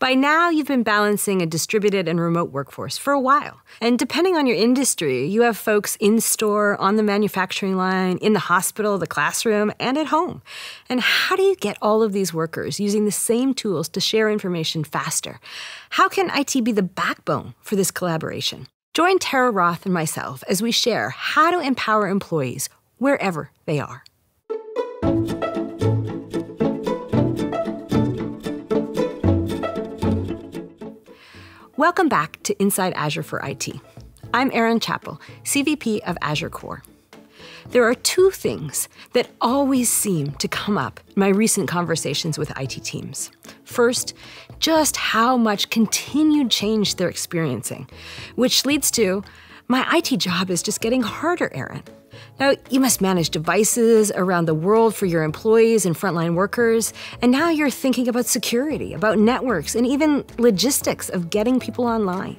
By now, you've been balancing a distributed and remote workforce for a while. And depending on your industry, you have folks in-store, on the manufacturing line, in the hospital, the classroom, and at home. And how do you get all of these workers using the same tools to share information faster? How can IT be the backbone for this collaboration? Join Tara Roth and myself as we share how to empower employees wherever they are. Welcome back to Inside Azure for IT. I'm Erin Chappell, CVP of Azure Core. There are two things that always seem to come up in my recent conversations with IT teams. First, just how much continued change they're experiencing, which leads to, my IT job is just getting harder, Erin. Now, you must manage devices around the world for your employees and frontline workers, and now you're thinking about security, about networks, and even logistics of getting people online.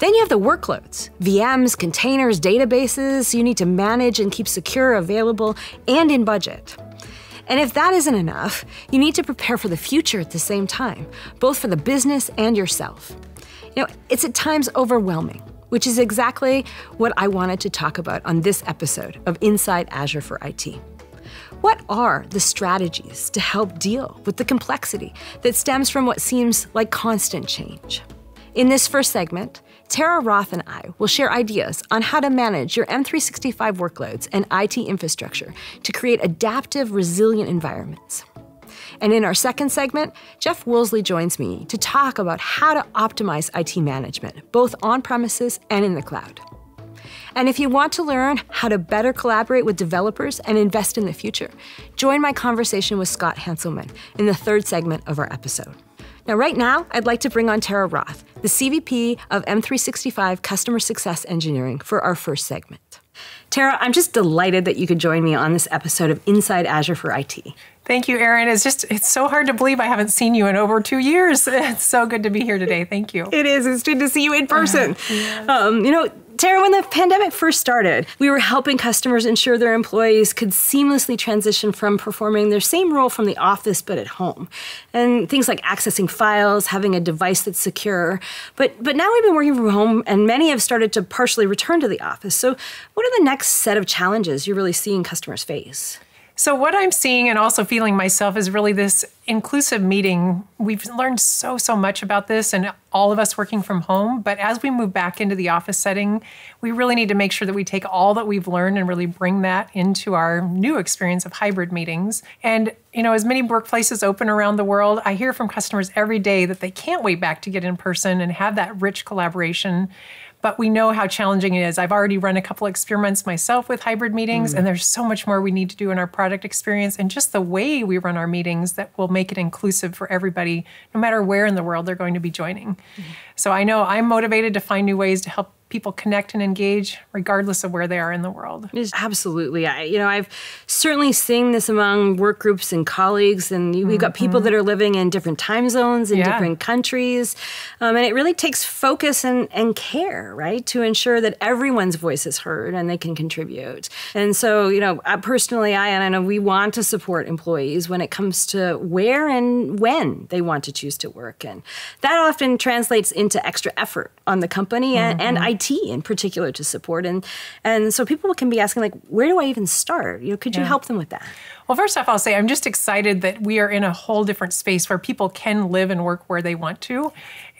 Then you have the workloads, VMs, containers, databases you need to manage and keep secure, available, and in budget. And if that isn't enough, you need to prepare for the future at the same time, both for the business and yourself. You know, it's at times overwhelming, which is exactly what I wanted to talk about on this episode of Inside Azure for IT. What are the strategies to help deal with the complexity that stems from what seems like constant change? In this first segment, Tara Roth and I will share ideas on how to manage your M365 workloads and IT infrastructure to create adaptive, resilient environments. And in our second segment, Jeff Woolsey joins me to talk about how to optimize IT management, both on-premises and in the cloud. And if you want to learn how to better collaborate with developers and invest in the future, join my conversation with Scott Hanselman in the third segment of our episode. Now, right now, I'd like to bring on Tara Roth, the CVP of M365 Customer Success Engineering, for our first segment. Tara, I'm just delighted that you could join me on this episode of Inside Azure for IT. Thank you, Erin. It's so hard to believe I haven't seen you in over 2 years. It's so good to be here today. Thank you. It is. It's good to see you in person. Yes. You know, Tara, when the pandemic first started, we were helping customers ensure their employees could seamlessly transition from performing their same role from the office but at home. And things like accessing files, having a device that's secure. But now we've been working from home and many have started to partially return to the office. So what are the next set of challenges you're really seeing customers face? So what I'm seeing and also feeling myself is really this inclusive meeting. We've learned so much about this and all of us working from home. But as we move back into the office setting, we really need to make sure that we take all that we've learned and really bring that into our new experience of hybrid meetings. And, you know, as many workplaces open around the world, I hear from customers every day that they can't wait back to get in person and have that rich collaboration. But we know how challenging it is. I've already run a couple experiments myself with hybrid meetings, and there's so much more we need to do in our product experience and just the way we run our meetings that will make it inclusive for everybody, no matter where in the world they're going to be joining. So I know I'm motivated to find new ways to help people connect and engage regardless of where they are in the world. Absolutely. I've certainly seen this among work groups and colleagues, and we've got people that are living in different time zones in different countries. And it really takes focus and care, right, to ensure that everyone's voice is heard and they can contribute. And so, you know, I know we want to support employees when it comes to where and when they want to choose to work. And that often translates into extra effort on the company and IT in particular to support. And so people can be asking, like, where do I even start? You know, could you help them with that? Well, first off, I'll say I'm just excited that we are in a whole different space where people can live and work where they want to.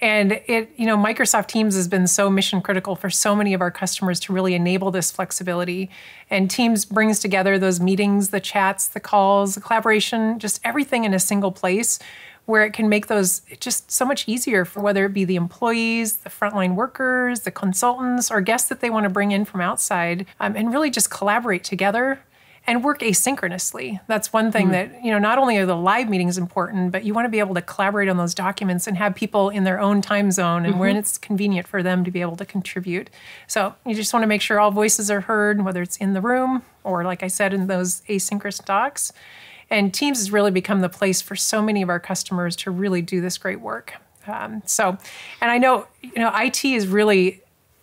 And Microsoft Teams has been so mission critical for so many of our customers to really enable this flexibility. And Teams brings together those meetings, the chats, the calls, the collaboration, just everything in a single place, where it can make those just so much easier for whether it be the employees, the frontline workers, the consultants, or guests that they want to bring in from outside, and really just collaborate together and work asynchronously. That's one thing that, not only are the live meetings important, but you want to be able to collaborate on those documents and have people in their own time zone and when it's convenient for them to be able to contribute. So you just want to make sure all voices are heard, whether it's in the room or, like I said, in those asynchronous docs. And Teams has really become the place for so many of our customers to really do this great work. And I know, IT is really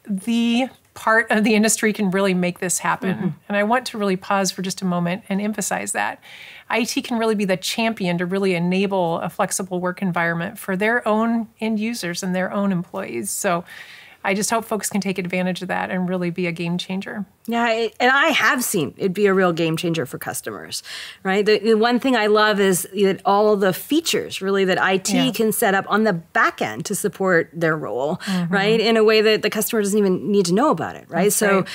the part of the industry can really make this happen. Mm-hmm. And I want to really pause for just a moment and emphasize that. IT can really be the champion to really enable a flexible work environment for their own end users and their own employees. So I just hope folks can take advantage of that and really be a game changer. Yeah, and I have seen it be a real game changer for customers, right? The one thing I love is that all the features really that IT can set up on the back end to support their role, right? In a way that the customer doesn't even need to know about it, right? That's so. Right.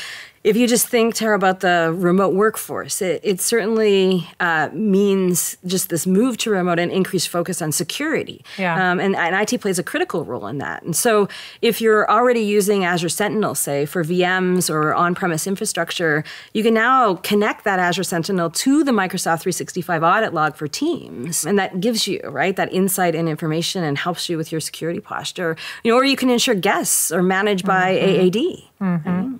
If you just think, Tara, about the remote workforce, it certainly means just this move to remote and increased focus on security. Yeah. And IT plays a critical role in that. And so if you're already using Azure Sentinel, say, for VMs or on-premise infrastructure, you can now connect that Azure Sentinel to the Microsoft 365 audit log for Teams. And that gives you, right, that insight and information and helps you with your security posture. You know, or you can ensure guests are managed by AAD. Mm-hmm.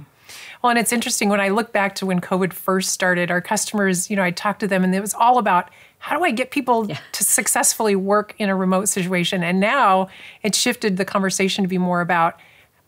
Well, and it's interesting, when I look back to when COVID first started, our customers, you know, I talked to them and it was all about, how do I get people to successfully work in a remote situation? And now it shifted the conversation to be more about,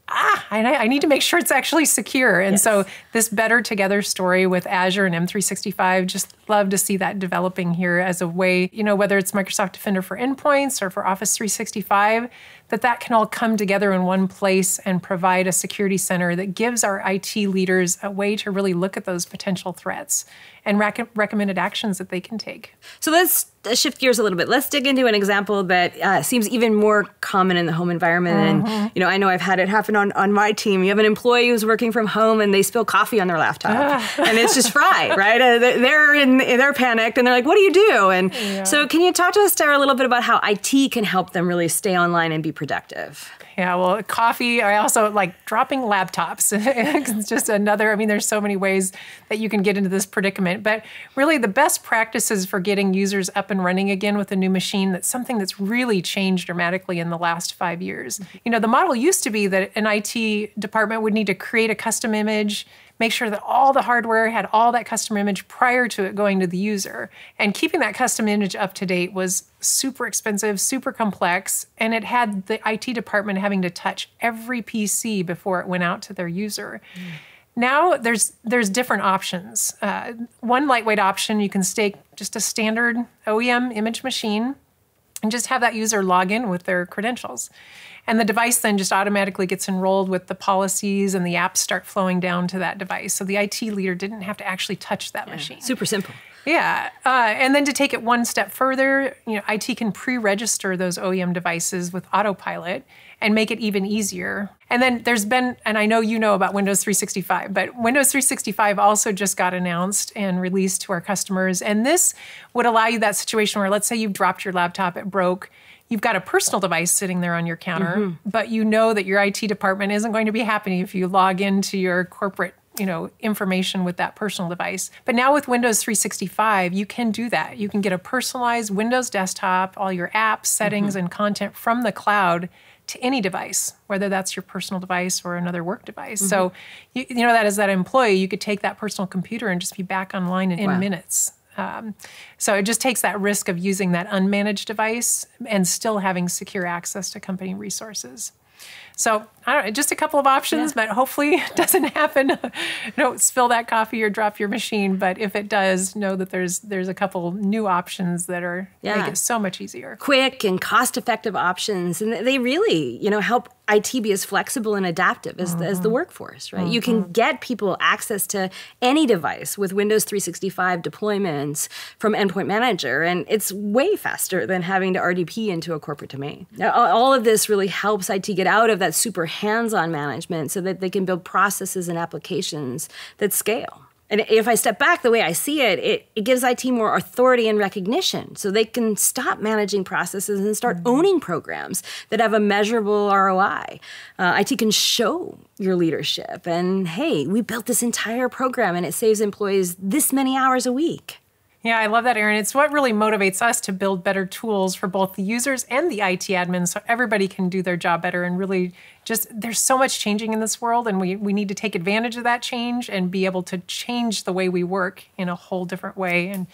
I need to make sure it's actually secure. And so this Better Together story with Azure and M365, just love to see that developing here as a way, you know, whether it's Microsoft Defender for endpoints or for Office 365, that can all come together in one place and provide a security center that gives our IT leaders a way to really look at those potential threats and recommended actions that they can take. So let's shift gears a little bit. Let's dig into an example that seems even more common in the home environment. And you know, I know I've had it happen on my team. You have an employee who's working from home and they spill coffee on their laptop. And it's just fried, right? They're panicked and they're like, what do you do? And so can you talk to us, Tara, a little bit about how IT can help them really stay online and be productive? Yeah, well, coffee, I also like dropping laptops. It's just another, I mean, there's so many ways that you can get into this predicament. But really the best practices for getting users up and running again with a new machine, that's something that's really changed dramatically in the last 5 years. You know, the model used to be that an IT department would need to create a custom image, make sure that all the hardware had all that custom image prior to it going to the user. And keeping that custom image up to date was super expensive, super complex, and it had the IT department having to touch every PC before it went out to their user. Now there's different options. One lightweight option, you can stake just a standard OEM image machine and just have that user log in with their credentials. And the device then just automatically gets enrolled with the policies and the apps start flowing down to that device. So the IT leader didn't have to actually touch that machine. Super simple. Yeah. And then to take it one step further, you know, IT can pre-register those OEM devices with Autopilot and make it even easier. And then there's been, and I know you know about Windows 365, but Windows 365 also just got announced and released to our customers. And this would allow you that situation where, let's say you've dropped your laptop, it broke, you've got a personal device sitting there on your counter, but you know that your IT department isn't going to be happy if you log into your corporate information with that personal device. But now with Windows 365, you can do that. You can get a personalized Windows desktop, all your apps, settings, and content from the cloud to any device, whether that's your personal device or another work device. So, you know, that as that employee, you could take that personal computer and just be back online in minutes. So it just takes that risk of using that unmanaged device and still having secure access to company resources. So I don't know, just a couple of options, but hopefully it doesn't happen. Don't spill that coffee or drop your machine. But if it does, know that there's a couple new options that are make it so much easier. Quick and cost-effective options. And they really, you know, help IT be as flexible and adaptive as, the workforce, right? You can get people access to any device with Windows 365 deployments from Endpoint Manager, and it's way faster than having to RDP into a corporate domain. Now, all of this really helps IT get out of that super hands-on management so that they can build processes and applications that scale. And if I step back, the way I see it, it gives IT more authority and recognition so they can stop managing processes and start owning programs that have a measurable ROI. IT can show your leadership and, hey, we built this entire program and it saves employees this many hours a week. Yeah, I love that, Erin. It's what really motivates us to build better tools for both the users and the IT admins so everybody can do their job better. And really just, there's so much changing in this world and we need to take advantage of that change and be able to change the way we work in a whole different way. And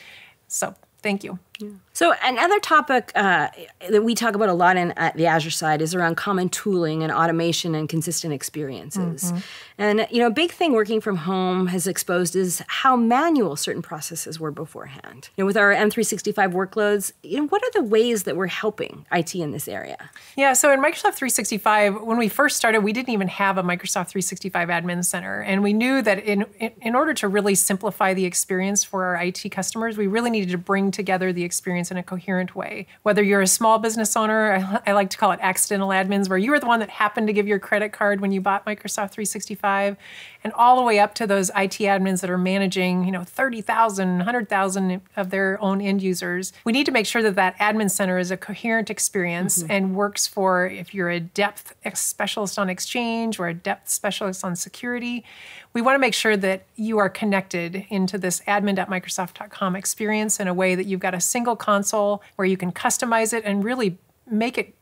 so thank you. Yeah. So another topic that we talk about a lot in the Azure side is around common tooling and automation and consistent experiences. Mm-hmm. And you know, a big thing working from home has exposed is how manual certain processes were beforehand. You know, with our M365 workloads, you know, what are the ways that we're helping IT in this area? Yeah, so in Microsoft 365, when we first started, we didn't even have a Microsoft 365 Admin Center, and we knew that in order to really simplify the experience for our IT customers, we really needed to bring together the experience in a coherent way. Whether you're a small business owner, I like to call it accidental admins, where you were the one that happened to give your credit card when you bought Microsoft 365, and all the way up to those IT admins that are managing, you know, 30,000, 100,000 of their own end users. We need to make sure that that admin center is a coherent experience mm-hmm. and works for if you're a depth specialist on Exchange or a depth specialist on security. We want to make sure that you are connected into this admin.microsoft.com experience in a way that you've got a single console where you can customize it and really make it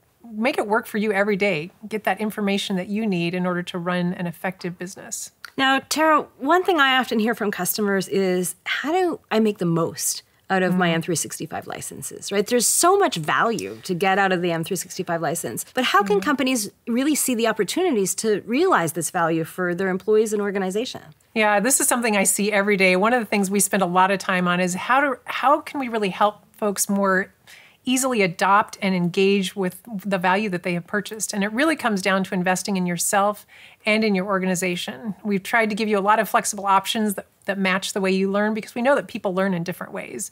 work for you every day. Get that information that you need in order to run an effective business. Now, Tara, one thing I often hear from customers is, how do I make the most out of my M365 licenses, right? There's so much value to get out of the M365 license, but how can companies really see the opportunities to realize this value for their employees and organization? Yeah, this is something I see every day. One of the things we spend a lot of time on is how can we really help folks more easily adopt and engage with the value that they have purchased. And it really comes down to investing in yourself and in your organization. We've tried to give you a lot of flexible options that match the way you learn, because we know that people learn in different ways.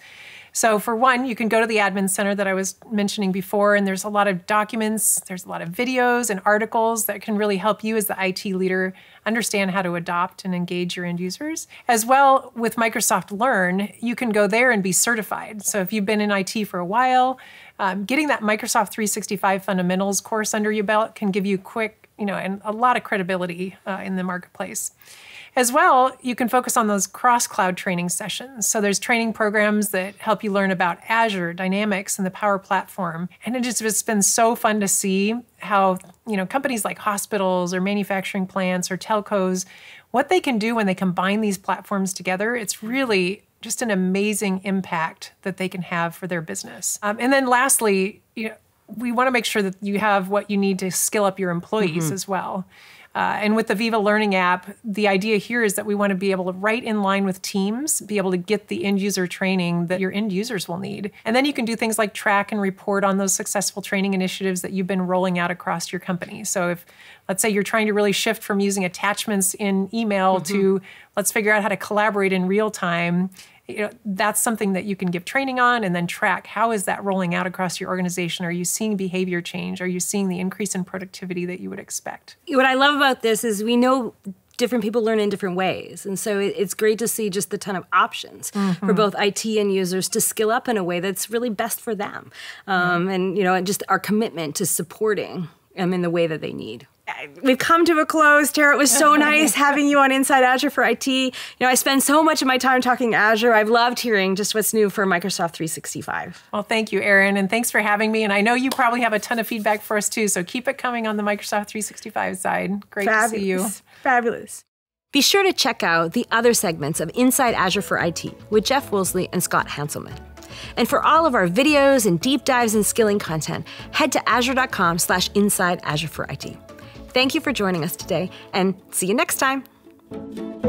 So for one, you can go to the admin center that I was mentioning before, and there's a lot of documents, there's a lot of videos and articles that can really help you as the IT leader understand how to adopt and engage your end users. As well, with Microsoft Learn, you can go there and be certified. So if you've been in IT for a while, getting that Microsoft 365 Fundamentals course under your belt can give you quick, you know, and a lot of credibility in the marketplace. As well, you can focus on those cross-cloud training sessions. So there's training programs that help you learn about Azure, Dynamics, and the Power Platform. And it's been so fun to see how, you know, companies like hospitals or manufacturing plants or telcos, what they can do when they combine these platforms together. It's really just an amazing impact that they can have for their business. And then lastly, you know, we want to make sure that you have what you need to skill up your employees as well. And with the Viva Learning app, the idea here is that we want to be able to, right in line with Teams, be able to get the end user training that your end users will need. And then you can do things like track and report on those successful training initiatives that you've been rolling out across your company. So if, let's say you're trying to really shift from using attachments in email to let's figure out how to collaborate in real time, you know, that's something that you can give training on and then track. How is that rolling out across your organization? Are you seeing behavior change? Are you seeing the increase in productivity that you would expect? What I love about this is we know different people learn in different ways. And so it's great to see just the ton of options for both IT and users to skill up in a way that's really best for them. And, you know, and just our commitment to supporting them in the way that they need. We've come to a close. Tara, it was so nice having you on Inside Azure for IT. You know, I spend so much of my time talking Azure. I've loved hearing just what's new for Microsoft 365. Well, thank you, Erin, and thanks for having me. And I know you probably have a ton of feedback for us too, so keep it coming on the Microsoft 365 side. Great to see you. Fabulous. Be sure to check out the other segments of Inside Azure for IT with Jeff Woolsey and Scott Hanselman. And for all of our videos and deep dives and skilling content, head to azure.com/Inside Azure for IT. Thank you for joining us today, and see you next time.